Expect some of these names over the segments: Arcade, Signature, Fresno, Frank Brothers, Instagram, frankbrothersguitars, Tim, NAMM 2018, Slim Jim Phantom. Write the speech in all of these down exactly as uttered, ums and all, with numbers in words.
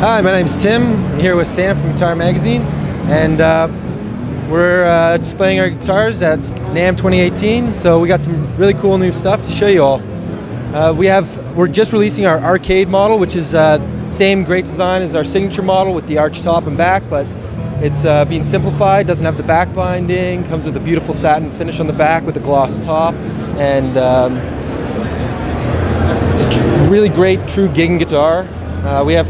Hi, my name's Tim. I'm here with Sam from Guitar Magazine, and uh, we're uh, displaying our guitars at NAMM twenty eighteen. So we got some really cool new stuff to show you all. Uh, we have we're just releasing our Arcade model, which is uh, same great design as our Signature model with the arch top and back, but it's uh, being simplified. Doesn't have the back binding. Comes with a beautiful satin finish on the back with a gloss top, and um, it's a tr really great true gigging guitar. Uh, we have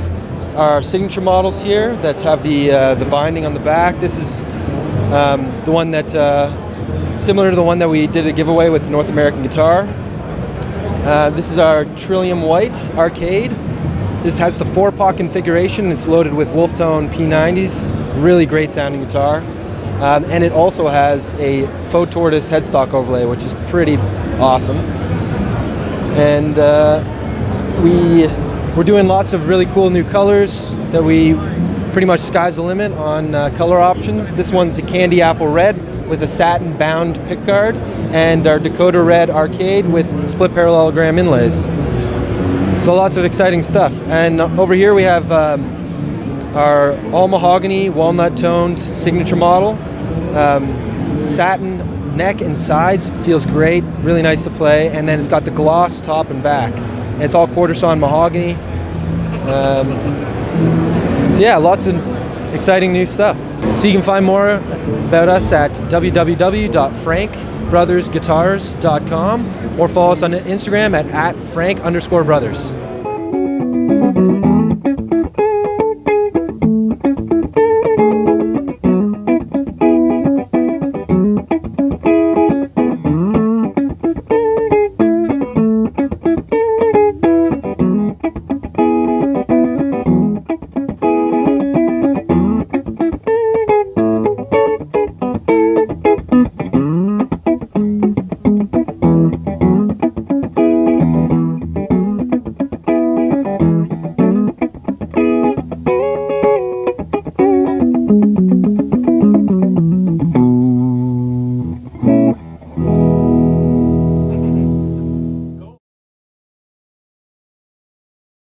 our Signature models here that have the uh, the binding on the back. This is um, the one that uh, similar to the one that we did a giveaway with North American Guitar. Uh, this is our Trillium White Arcade. This has the four pot configuration. It's loaded with Wolf Tone P nineties. Really great sounding guitar, um, and it also has a faux tortoise headstock overlay, which is pretty awesome. And uh, we. We're doing lots of really cool new colors that we pretty much sky's the limit on uh, color options. This one's a candy apple red with a satin bound pickguard, and our Dakota Red Arcade with split parallelogram inlays. So lots of exciting stuff. And over here we have um, our all mahogany walnut toned Signature model. Um, satin neck and sides, feels great, really nice to play, and then it's got the gloss top and back. And it's all quarter sawn mahogany. Um, so yeah, lots of exciting new stuff. So you can find more about us at w w w dot frank brothers guitars dot com or follow us on Instagram at, at frank underscore brothers.